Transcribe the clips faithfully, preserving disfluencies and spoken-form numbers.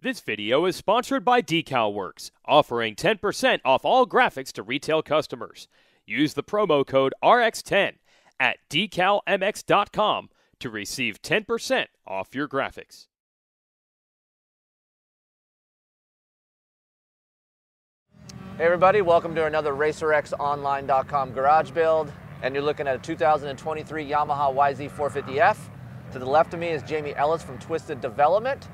This video is sponsored by Decal Works, offering ten percent off all graphics to retail customers. Use the promo code R X ten at decal m x dot com to receive ten percent off your graphics. Hey everybody, welcome to another racer x online dot com garage build, and you're looking at a two thousand twenty-three Yamaha Y Z four fifty F. To the left of me is Jamie Ellis from Twisted Development.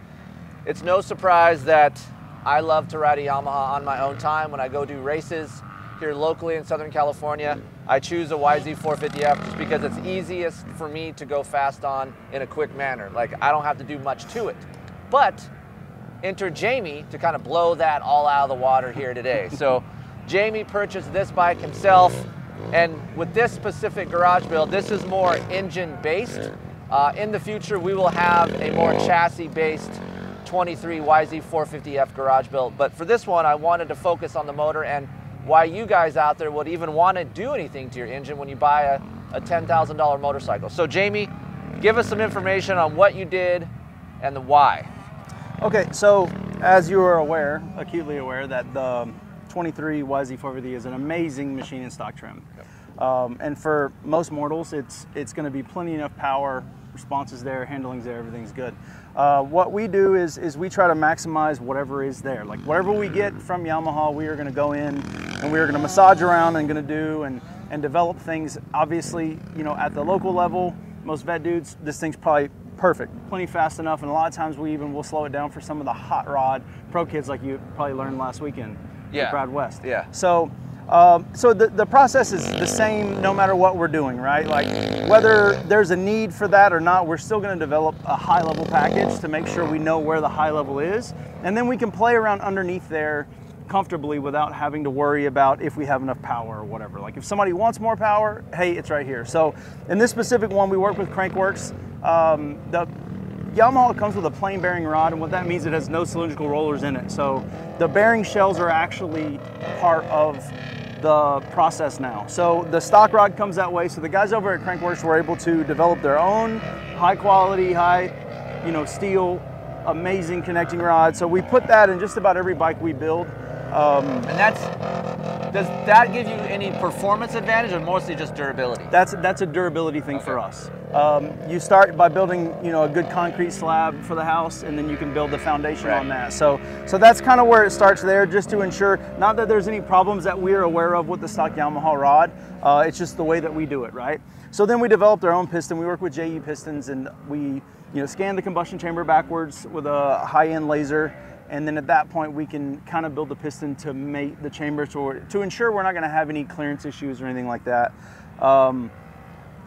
It's no surprise that I love to ride a Yamaha on my own time. When I go do races here locally in Southern California, I choose a Y Z four fifty F just because it's easiest for me to go fast on in a quick manner. Like, I don't have to do much to it. But enter Jamie to kind of blow that all out of the water here today. So Jamie purchased this bike himself, and with this specific garage build, this is more engine based. Uh, in the future, we will have a more chassis based twenty-three Y Z four fifty F garage build, but for this one I wanted to focus on the motor and why you guys out there would even want to do anything to your engine when you buy a, a ten thousand dollar motorcycle. So Jamie, give us some information on what you did and the why. Okay, so as you are aware, acutely aware, that the twenty-three Y Z four fifty is an amazing machine in stock trim. Yep. Um, and for most mortals, it's, it's going to be plenty enough power. Response is there, handling's there, everything's good. Uh, what we do is, is we try to maximize whatever is there. Like, whatever we get from Yamaha, we are gonna go in and we are gonna massage around and gonna do and, and develop things. Obviously, you know, at the local level, most vet dudes, this thing's probably perfect, plenty fast enough, and a lot of times we even will slow it down for some of the hot rod pro kids like you probably learned last weekend. Yeah. Proud West. Yeah. So. Um, so the, the process is the same no matter what we're doing, right? Like, whether there's a need for that or not, we're still going to develop a high-level package to make sure we know where the high level is, and then we can play around underneath there comfortably without having to worry about if we have enough power or whatever. Like, if somebody wants more power, hey, it's right here. So in this specific one, we work with Crankworks. Um, the Yamaha comes with a plain bearing rod, and what that means, it has no cylindrical rollers in it. So the bearing shells are actually part of the process now. So the stock rod comes that way. So the guys over at Crankworks were able to develop their own high quality, high, you know, steel, amazing connecting rod. So we put that in just about every bike we build. Um, and that's, does that give you any performance advantage, or mostly just durability? That's, that's a durability thing. Okay. For us. Um, you start by building, you know, a good concrete slab for the house, and then you can build the foundation. Right. On that. So, so that's kind of where it starts there, just to ensure, not that there's any problems that we're aware of with the stock Yamaha rod, uh, it's just the way that we do it, right? So then we developed our own piston. We work with J E pistons, and we, you know, scan the combustion chamber backwards with a high-end laser, and then at that point we can kind of build the piston to mate the chamber to, to ensure we're not going to have any clearance issues or anything like that. Um,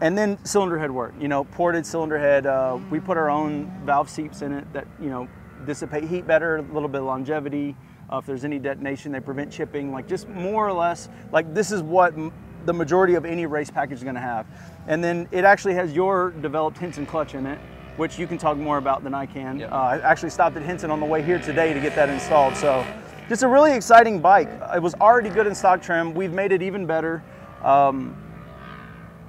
And then cylinder head work, you know, ported cylinder head. Uh, we put our own valve seeps in it that, you know, dissipate heat better, a little bit of longevity. Uh, if there's any detonation, they prevent chipping. Like, just more or less, like, this is what m the majority of any race package is going to have. And then it actually has your developed Hinson clutch in it, which you can talk more about than I can. Yep. Uh, I actually stopped at Hinson on the way here today to get that installed. So just a really exciting bike. It was already good in stock trim. We've made it even better. Um,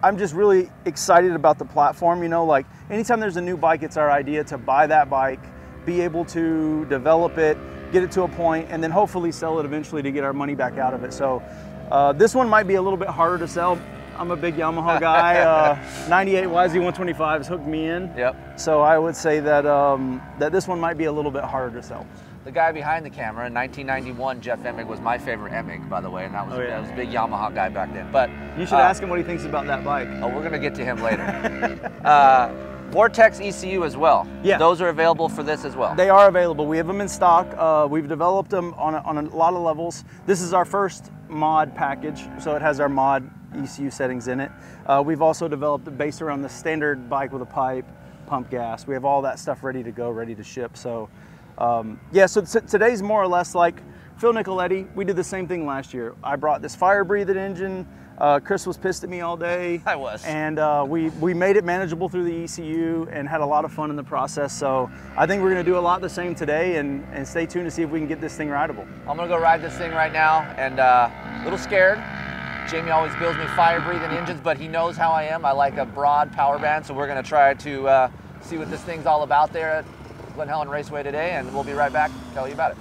I'm just really excited about the platform. You know, like, anytime there's a new bike, it's our idea to buy that bike, be able to develop it, get it to a point, and then hopefully sell it eventually to get our money back out of it. So uh, this one might be a little bit harder to sell. I'm a big Yamaha guy. uh, ninety-eight Y Z one twenty-five has hooked me in. Yep. So I would say that, um, that this one might be a little bit harder to sell. The guy behind the camera in nineteen ninety-one, Jeff Emig, was my favorite Emig, by the way, and that was, oh, yeah. I was a big Yamaha guy back then. But you should uh, ask him what he thinks about that bike. Oh, we're gonna get to him later. uh, Vortex E C U as well. Yeah, those are available for this as well. They are available. We have them in stock. Uh, we've developed them on a, on a lot of levels. This is our first mod package, so it has our mod E C U settings in it. Uh, we've also developed a base around the standard bike with a pipe, pump gas. We have all that stuff ready to go, ready to ship. So. Um, yeah, so t today's more or less like Phil Nicoletti. We did the same thing last year. I brought this fire-breathing engine. Uh, Chris was pissed at me all day. I was. And uh, we, we made it manageable through the E C U and had a lot of fun in the process. So I think we're going to do a lot the same today, and, and stay tuned to see if we can get this thing rideable. I'm going to go ride this thing right now, and uh, a little scared. Jamie always builds me fire-breathing engines, but he knows how I am. I like a broad power band, so we're going to try to uh, see what this thing's all about there. Glen Helen Raceway today, and we'll be right back to tell you about it.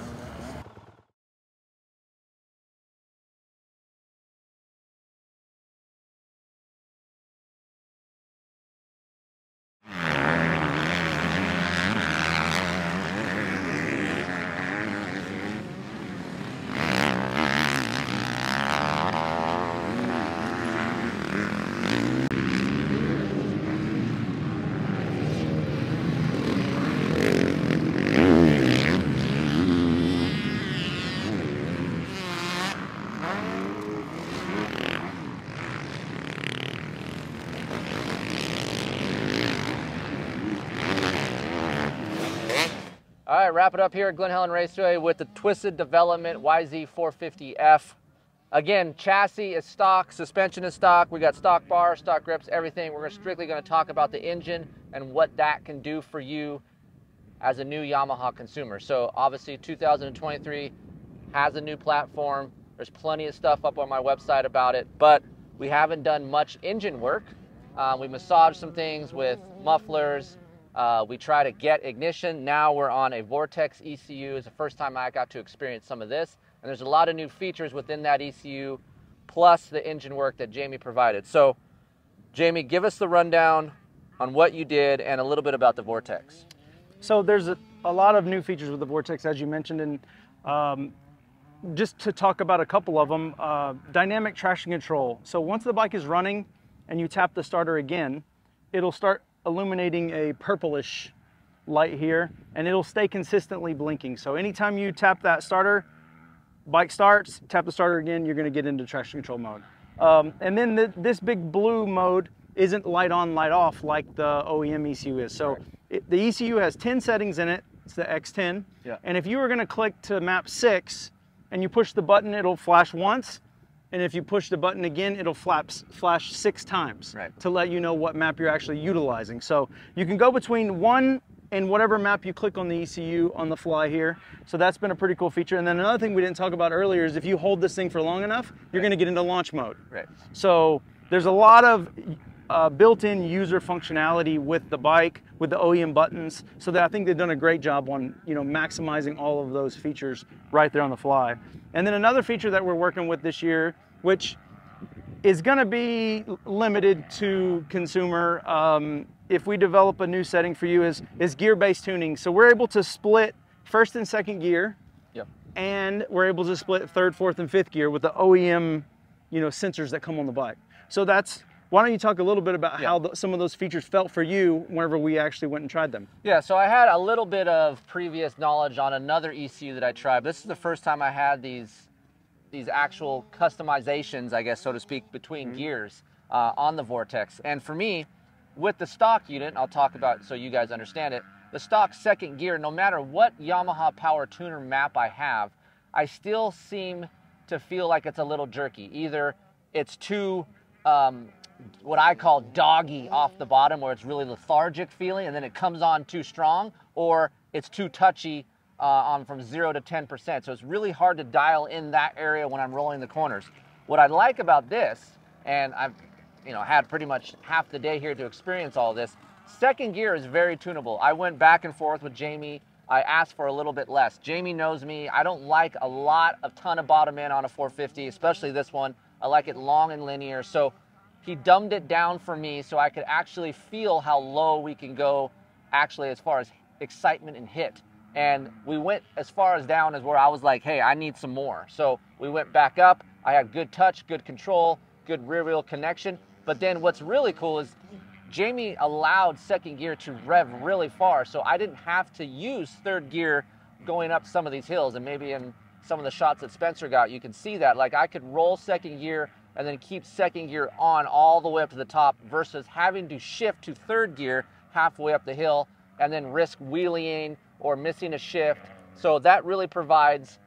All right, wrap it up here at Glen Helen Raceway with the Twisted Development Y Z four fifty F. Again, chassis is stock, suspension is stock. We got stock bars, stock grips, everything. We're strictly going to talk about the engine and what that can do for you as a new Yamaha consumer. So obviously two thousand twenty-three has a new platform. There's plenty of stuff up on my website about it, but we haven't done much engine work. Uh, we massaged some things with mufflers. Uh, we try to get ignition. Now we're on a Vortex E C U. It's the first time I got to experience some of this. And there's a lot of new features within that E C U, plus the engine work that Jamie provided. So, Jamie, give us the rundown on what you did and a little bit about the Vortex. So there's a, a lot of new features with the Vortex, as you mentioned. And um, just to talk about a couple of them, uh, dynamic traction control. So once the bike is running and you tap the starter again, it'll start illuminating a purplish light here, and it'll stay consistently blinking. So anytime you tap that starter, bike starts, tap the starter again, you're gonna get into traction control mode. Um, and then the, this big blue mode isn't light on, light off like the O E M E C U is. So it, the E C U has ten settings in it, it's the X ten. Yeah. And if you were gonna click to map six and you push the button, it'll flash once. And if you push the button again, it'll flaps, flash six times right. to let you know what map you're actually utilizing. So you can go between one and whatever map you click on the E C U on the fly here. So that's been a pretty cool feature. And then another thing we didn't talk about earlier is if you hold this thing for long enough, you're right. going to get into launch mode. Right. So there's a lot of uh, built-in user functionality with the bike, with the O E M buttons. So that I think they've done a great job on you know maximizing all of those features right there on the fly. And then another feature that we're working with this year, which is going to be limited to consumer um, if we develop a new setting for you, is, is gear-based tuning. So we're able to split first and second gear, yep. and we're able to split third, fourth, and fifth gear with the O E M you know, sensors that come on the bike. So that's, why don't you talk a little bit about yeah. how the, some of those features felt for you whenever we actually went and tried them? Yeah, so I had a little bit of previous knowledge on another E C U that I tried. This is the first time I had these, these actual customizations, I guess, so to speak, between mm-hmm. gears uh, on the Vortex. And for me, with the stock unit, I'll talk about it so you guys understand it, the stock second gear, no matter what Yamaha Power Tuner map I have, I still seem to feel like it's a little jerky. Either it's too... Um, what I call doggy off the bottom, where it's really lethargic feeling and then it comes on too strong, or it's too touchy uh, on from zero to ten percent. So it's really hard to dial in that area when I'm rolling the corners. What I like about this, and I've you know had pretty much half the day here to experience all this, second gear is very tunable. I went back and forth with Jamie. I asked for a little bit less. Jamie knows me. I don't like a lot of ton of bottom end on a four fifty, especially this one. I like it long and linear. So he dumbed it down for me so I could actually feel how low we can go actually as far as excitement and hit. And we went as far as down as where I was like, hey, I need some more. So we went back up. I had good touch, good control, good rear wheel connection. But then what's really cool is Jamie allowed second gear to rev really far. So I didn't have to use third gear going up some of these hills. And maybe in some of the shots that Spencer got, you can see that. Like I could roll second gear and then keep second gear on all the way up to the top versus having to shift to third gear halfway up the hill and then risk wheeling or missing a shift. So that really provides,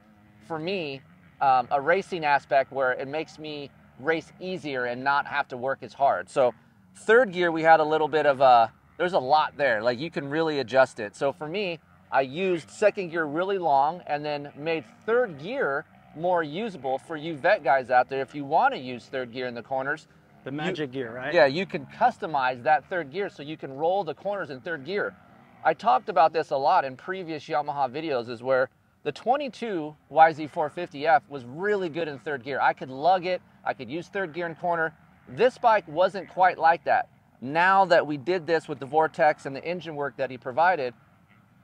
for me, um, a racing aspect where it makes me race easier and not have to work as hard. So third gear, we had a little bit of a, there's a lot there, like you can really adjust it. So for me, I used second gear really long and then made third gear more usable for you vet guys out there. If you want to use third gear in the corners, the magic you, gear, right? Yeah, you can customize that third gear so you can roll the corners in third gear. I talked about this a lot in previous Yamaha videos, is where the twenty-two Y Z four fifty F was really good in third gear. I could lug it, I could use third gear in corner. This bike wasn't quite like that. Now that we did this with the Vortex and the engine work that he provided,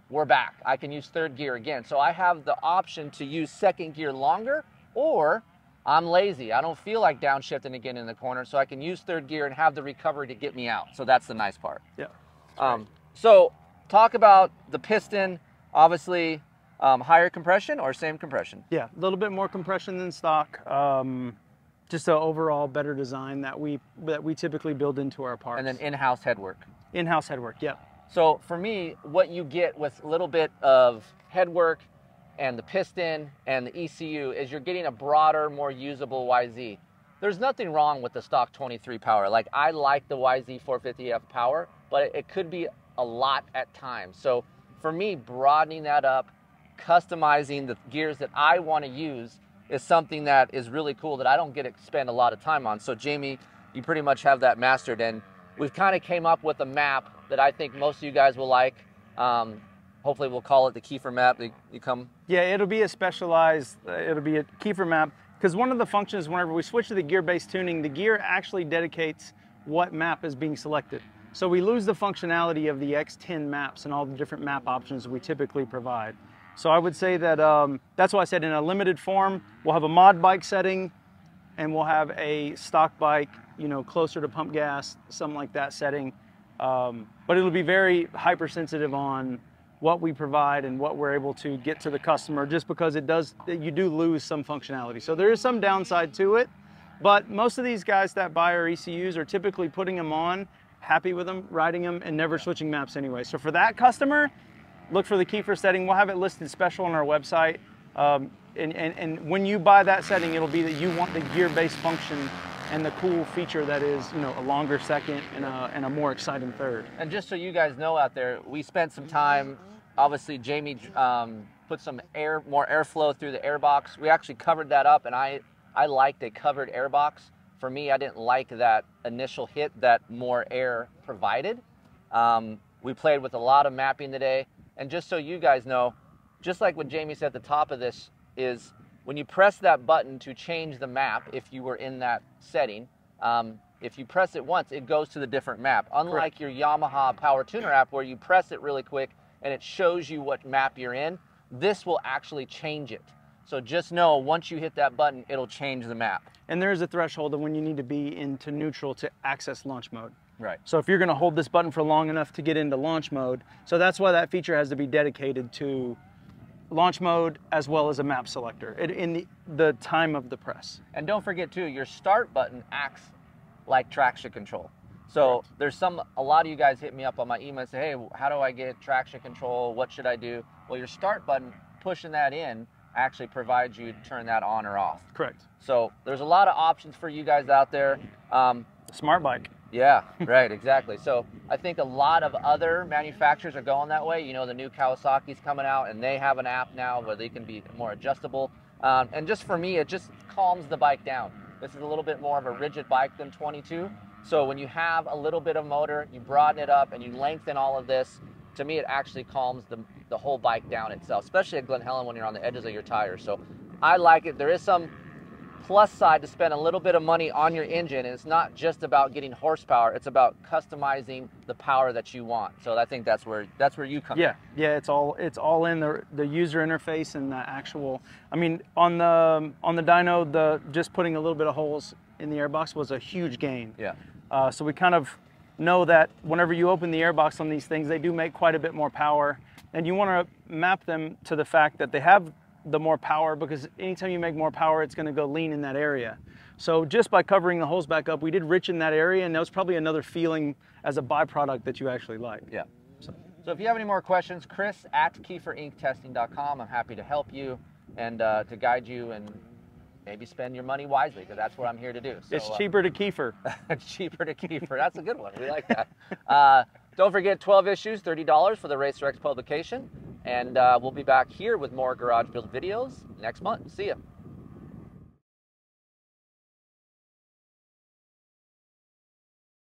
we're back. I can use third gear again. So I have the option to use second gear longer, or I'm lazy. I don't feel like downshifting again in the corner, so I can use third gear and have the recovery to get me out. So that's the nice part. Yeah. Um, so talk about the piston, obviously um, higher compression or same compression? Yeah, a little bit more compression than stock. Um, just an overall better design that we that we typically build into our parts. And then in-house headwork. In-house headwork, yeah. So for me, what you get with a little bit of headwork and the piston and the E C U is you're getting a broader, more usable Y Z. There's nothing wrong with the stock twenty-three power. Like, I like the Y Z four fifty F power, but it, it could be a lot at times. So for me, broadening that up, customizing the gears that I want to use is something that is really cool that I don't get to spend a lot of time on. So Jamie, you pretty much have that mastered, and we've kind of came up with a map that I think most of you guys will like. Um, hopefully we'll call it the Kiefer map. You, you come? Yeah, it'll be a specialized, uh, it'll be a Kiefer map, because one of the functions whenever we switch to the gear-based tuning, the gear actually dedicates what map is being selected. So we lose the functionality of the X ten maps and all the different map options we typically provide. So I would say that, um, that's why I said in a limited form, we'll have a mod bike setting, and we'll have a stock bike, you know, closer to pump gas, something like that setting. Um, but it'll be very hypersensitive on what we provide and what we're able to get to the customer, just because it does, you do lose some functionality. So there is some downside to it, but most of these guys that buy our E C Us are typically putting them on, happy with them, riding them, and never switching maps anyway. So for that customer, look for the Kiefer setting. We'll have it listed special on our website. Um, and, and, and when you buy that setting, it'll be that you want the gear-based function and the cool feature that is, you know, a longer second and a, and a more exciting third. And just so you guys know out there, we spent some time, obviously Jamie um, put some air, more airflow through the airbox. We actually covered that up, and I, I liked a covered airbox. For me, I didn't like that initial hit that more air provided. Um, we played with a lot of mapping today. And just so you guys know, just like what Jamie said at the top of this is, when you press that button to change the map, if you were in that setting, um, if you press it once, it goes to the different map. Unlike Correct. Your Yamaha Power Tuner app, where you press it really quick and it shows you what map you're in, this will actually change it. So just know, once you hit that button, it'll change the map. And there's a threshold of when you need to be into neutral to access launch mode. Right. So if you're gonna hold this button for long enough to get into launch mode, so that's why that feature has to be dedicated to launch mode as well as a map selector in the, the time of the press. And don't forget too, your start button acts like traction control. So Correct. There's some, a lot of you guys hit me up on my email and say, hey, how do I get traction control? What should I do? Well, your start button, pushing that in, actually provides you to turn that on or off. Correct. So there's a lot of options for you guys out there. Um, Smart bike. Yeah, right, exactly. So I think a lot of other manufacturers are going that way. You know, the new Kawasaki's coming out, and they have an app now where they can be more adjustable. Um, and just for me, it just calms the bike down. This is a little bit more of a rigid bike than twenty-two. So when you have a little bit of motor, you broaden it up and you lengthen all of this, to me it actually calms the, the whole bike down itself, especially at Glen Helen when you're on the edges of your tires. So I like it. There is some plus side to spend a little bit of money on your engine, and it's not just about getting horsepower, it's about customizing the power that you want. So I think that's where that's where you come yeah in. Yeah, it's all it's all in the the user interface and the actual, I mean, on the on the dyno, the just putting a little bit of holes in the airbox was a huge gain. Yeah. Uh, so we kind of know that whenever you open the airbox on these things, they do make quite a bit more power, and you want to map them to the fact that they have the more power, because anytime you make more power, it's gonna go lean in that area. So just by covering the holes back up, we did richen that area, and that was probably another feeling as a byproduct that you actually like. Yeah. So, so if you have any more questions, Chris at Kiefer Inc Testing dot com, I'm happy to help you and uh, to guide you, and maybe spend your money wisely, because that's what I'm here to do. So, it's cheaper uh, to Kiefer. It's cheaper to Kiefer, that's a good one, we like that. Uh, don't forget twelve issues, thirty dollars for the RacerX publication. And uh, we'll be back here with more garage build videos next month. See ya.